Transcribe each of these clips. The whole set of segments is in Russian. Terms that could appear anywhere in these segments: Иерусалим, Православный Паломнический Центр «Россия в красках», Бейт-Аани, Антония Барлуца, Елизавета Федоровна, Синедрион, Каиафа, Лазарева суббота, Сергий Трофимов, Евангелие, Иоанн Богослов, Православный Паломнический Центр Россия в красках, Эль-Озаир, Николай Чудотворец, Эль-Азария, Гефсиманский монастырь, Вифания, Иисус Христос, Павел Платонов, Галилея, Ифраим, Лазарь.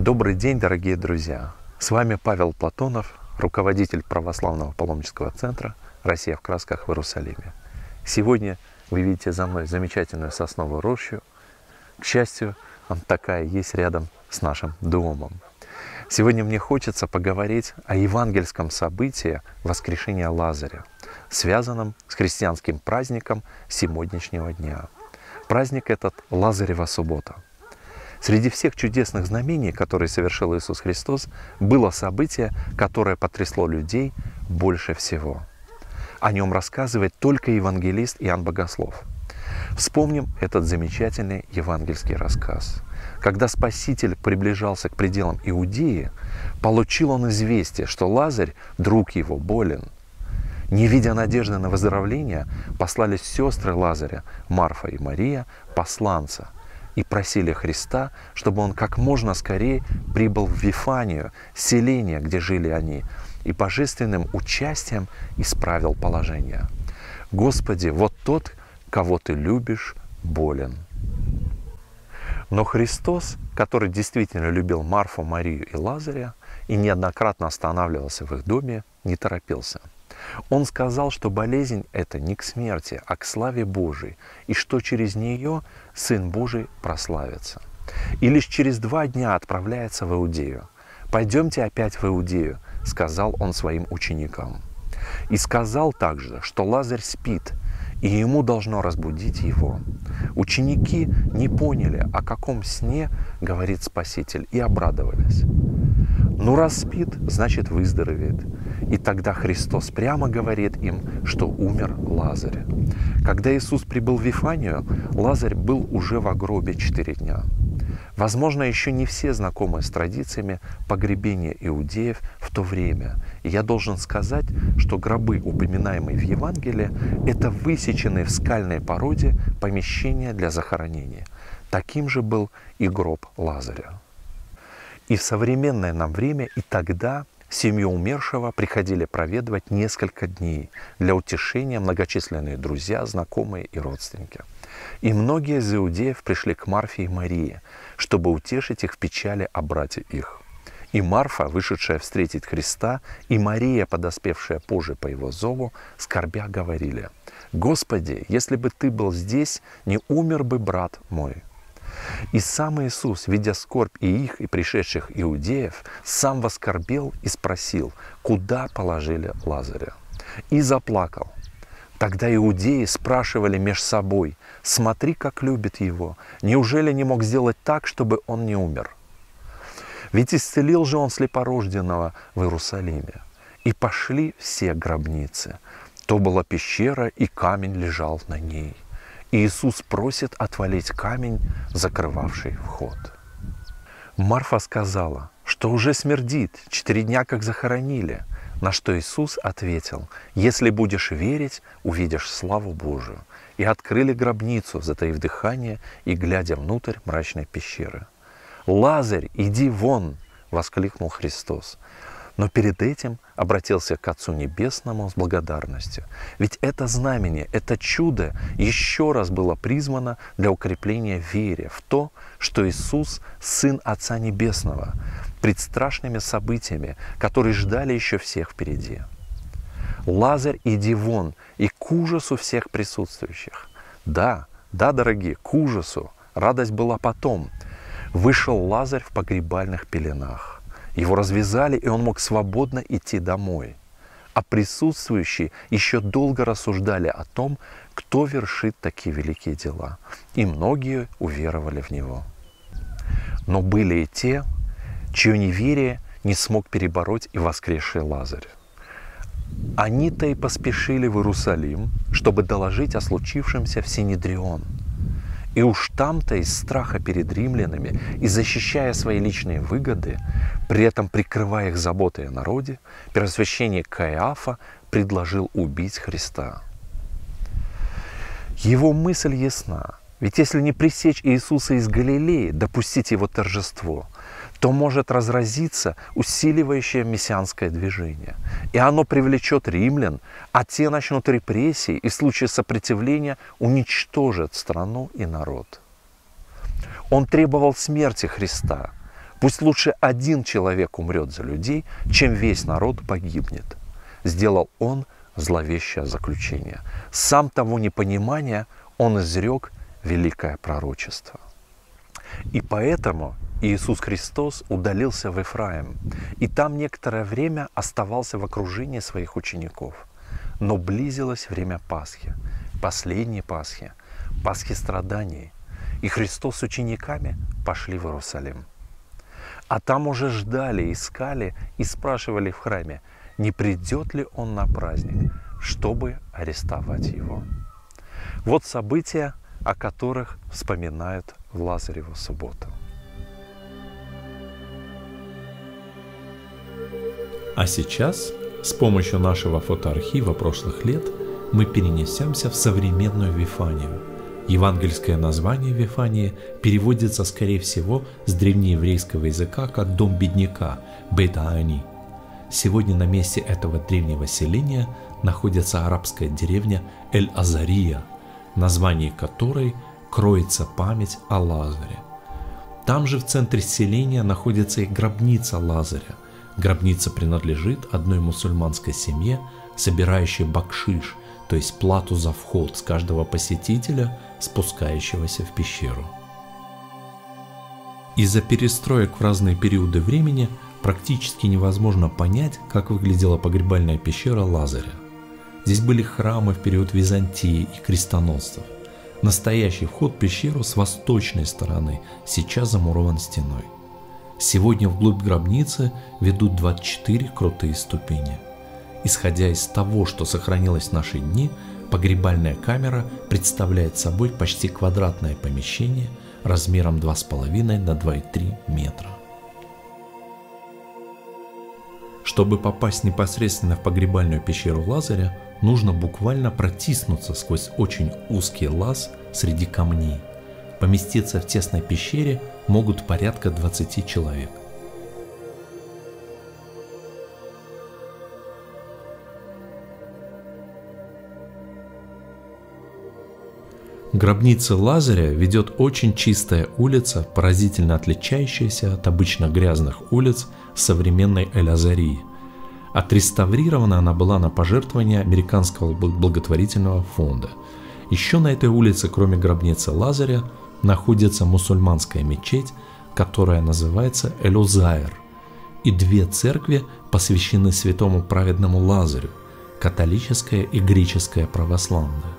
Добрый день, дорогие друзья! С вами Павел Платонов, руководитель Православного Паломнического Центра «Россия в красках» в Иерусалиме. Сегодня вы видите за мной замечательную сосновую рощу. К счастью, она такая есть рядом с нашим домом. Сегодня мне хочется поговорить о евангельском событии воскрешения Лазаря, связанном с христианским праздником сегодняшнего дня. Праздник этот – Лазарева суббота. Среди всех чудесных знамений, которые совершил Иисус Христос, было событие, которое потрясло людей больше всего. О нем рассказывает только евангелист Иоанн Богослов. Вспомним этот замечательный евангельский рассказ. Когда Спаситель приближался к пределам Иудеи, получил он известие, что Лазарь, друг его, болен. Не видя надежды на выздоровление, послались сестры Лазаря, Марфа и Мария, посланца, и просили Христа, чтобы он как можно скорее прибыл в Вифанию, селение, где жили они, и божественным участием исправил положение. «Господи, вот тот, кого Ты любишь, болен». Но Христос, который действительно любил Марфу, Марию и Лазаря, и неоднократно останавливался в их доме, не торопился. Он сказал, что болезнь эта не к смерти, а к славе Божией, и что через нее Сын Божий прославится. И лишь через 2 дня отправляется в Иудею. «Пойдемте опять в Иудею», — сказал он своим ученикам. И сказал также, что Лазарь спит, и ему должно разбудить его. Ученики не поняли, о каком сне говорит Спаситель, и обрадовались. Ну, раз спит, значит выздоровеет. И тогда Христос прямо говорит им, что умер Лазарь. Когда Иисус прибыл в Вифанию, Лазарь был уже в гробе 4 дня. Возможно, еще не все знакомы с традициями погребения иудеев в то время. И я должен сказать, что гробы, упоминаемые в Евангелии, это высеченные в скальной породе помещения для захоронения. Таким же был и гроб Лазаря. И в современное нам время и тогда семью умершего приходили проведывать несколько дней для утешения многочисленные друзья, знакомые и родственники. И многие из иудеев пришли к Марфе и Марии, чтобы утешить их в печали о брате их. И Марфа, вышедшая встретить Христа, и Мария, подоспевшая позже по его зову, скорбя говорили: «Господи, если бы Ты был здесь, не умер бы брат мой». И сам Иисус, видя скорбь и их, и пришедших иудеев, сам воскорбел и спросил, куда положили Лазаря, и заплакал. Тогда иудеи спрашивали меж собой: «Смотри, как любит его! Неужели не мог сделать так, чтобы он не умер? Ведь исцелил же он слепорожденного в Иерусалиме». И пошли все гробницы. То была пещера, и камень лежал на ней. И Иисус просит отвалить камень, закрывавший вход. Марфа сказала, что уже смердит, 4 дня как захоронили. На что Иисус ответил: «Если будешь верить, увидишь славу Божию». И открыли гробницу, затаив дыхание и глядя внутрь мрачной пещеры. «Лазарь, иди вон!» — воскликнул Христос. Но перед этим обратился к Отцу Небесному с благодарностью. Ведь это знамение, это чудо еще раз было призвано для укрепления веры в то, что Иисус – Сын Отца Небесного, пред страшными событиями, которые ждали еще всех впереди. «Лазарь, иди вон!» и к ужасу всех присутствующих. Да, дорогие, к ужасу. Радость была потом. Вышел Лазарь в погребальных пеленах. Его развязали, и он мог свободно идти домой. А присутствующие еще долго рассуждали о том, кто вершит такие великие дела. И многие уверовали в него. Но были и те, чье неверие не смог перебороть и воскресший Лазарь. Они-то и поспешили в Иерусалим, чтобы доложить о случившемся в Синедрион. И уж там-то из страха перед римлянами и защищая свои личные выгоды, при этом прикрывая их заботой о народе, первосвященник Каиафа предложил убить Христа. Его мысль ясна, ведь если не пресечь Иисуса из Галилеи, допустить его торжество, то может разразиться усиливающее мессианское движение. И оно привлечет римлян, а те начнут репрессии и в случае сопротивления уничтожат страну и народ. Он требовал смерти Христа, Пусть лучше один человек умрет за людей, чем весь народ погибнет. Сделал он зловещее заключение. Сам того непонимания он изрек великое пророчество. И поэтому Иисус Христос удалился в Ифраим, и там некоторое время оставался в окружении своих учеников. Но близилось время Пасхи, последней Пасхи, Пасхи страданий, и Христос с учениками пошли в Иерусалим. А там уже ждали, искали и спрашивали в храме, не придет ли он на праздник, чтобы арестовать его. Вот события, о которых вспоминают в Лазареву субботу. А сейчас, с помощью нашего фотоархива прошлых лет, мы перенесемся в современную Вифанию. Евангельское название Вифании переводится, скорее всего, с древнееврейского языка как «дом бедняка» Бейт-Аани. Сегодня на месте этого древнего селения находится арабская деревня Эль-Азария, в названии которой кроется память о Лазаре. Там же в центре селения находится и гробница Лазаря. Гробница принадлежит одной мусульманской семье, собирающей бакшиш, то есть плату за вход с каждого посетителя, спускающегося в пещеру. Из-за перестроек в разные периоды времени практически невозможно понять, как выглядела погребальная пещера Лазаря. Здесь были храмы в период Византии и крестоносцев. Настоящий вход в пещеру с восточной стороны сейчас замурован стеной. Сегодня вглубь гробницы ведут 24 крутые ступени. Исходя из того, что сохранилось в наши дни, погребальная камера представляет собой почти квадратное помещение размером 2,5 на 2,3 метра. Чтобы попасть непосредственно в погребальную пещеру Лазаря, нужно буквально протиснуться сквозь очень узкий лаз среди камней. Поместиться в тесной пещере могут порядка 20 человек. К гробнице Лазаря ведет очень чистая улица, поразительно отличающаяся от обычно грязных улиц современной Эль-Азарии. Отреставрирована она была на пожертвование Американского благотворительного фонда. Еще на этой улице, кроме гробницы Лазаря, находится мусульманская мечеть, которая называется Эль-Озаир, и две церкви посвящены святому праведному Лазарю – католическая и греческая православная.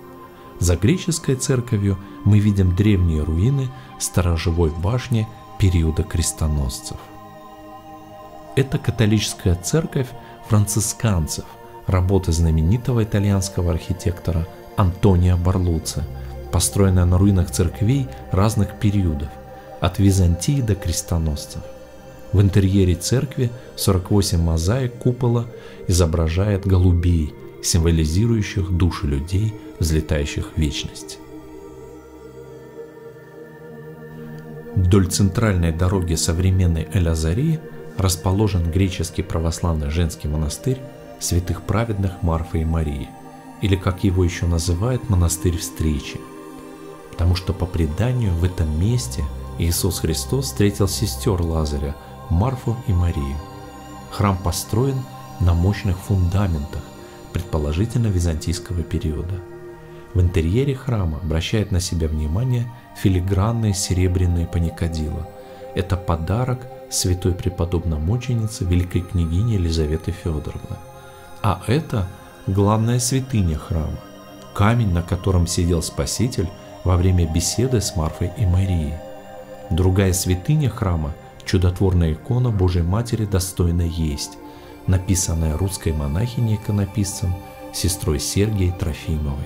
За греческой церковью мы видим древние руины сторожевой башни периода крестоносцев. Это католическая церковь францисканцев, работа знаменитого итальянского архитектора Антония Барлуца, построенная на руинах церквей разных периодов, от Византии до крестоносцев. В интерьере церкви 48 мозаик купола изображает голубей, символизирующих души людей, взлетающих в вечность. Вдоль центральной дороги современной Эль-Азарии расположен греческий православный женский монастырь святых праведных Марфы и Марии, или, как его еще называют, монастырь встречи, потому что по преданию в этом месте Иисус Христос встретил сестер Лазаря, Марфу и Марию. Храм построен на мощных фундаментах, предположительно византийского периода. В интерьере храма обращает на себя внимание филигранные серебряные паникадила. Это подарок святой преподобномученицы великой княгини Елизаветы Федоровны. А это главная святыня храма, камень, на котором сидел Спаситель во время беседы с Марфой и Марией. Другая святыня храма – чудотворная икона Божьей Матери «Достойна есть», написанная русской монахиней-иконописцем, сестрой Сергией Трофимовой.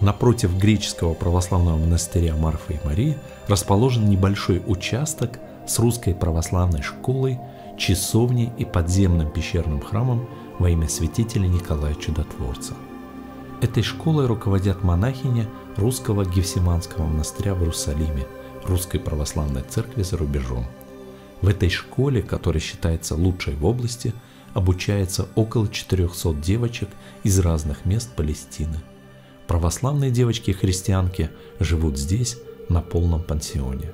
Напротив греческого православного монастыря Марфы и Марии расположен небольшой участок с русской православной школой, часовней и подземным пещерным храмом во имя святителя Николая Чудотворца. Этой школой руководят монахини русского Гефсиманского монастыря в Иерусалиме, русской православной церкви за рубежом. В этой школе, которая считается лучшей в области, обучается около 400 девочек из разных мест Палестины. Православные девочки-христианки живут здесь на полном пансионе.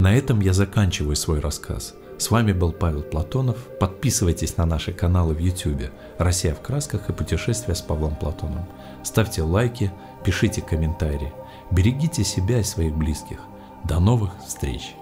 На этом я заканчиваю свой рассказ. С вами был Павел Платонов. Подписывайтесь на наши каналы в YouTube «Россия в красках» и «Путешествия с Павлом Платоновым». Ставьте лайки, пишите комментарии. Берегите себя и своих близких. До новых встреч!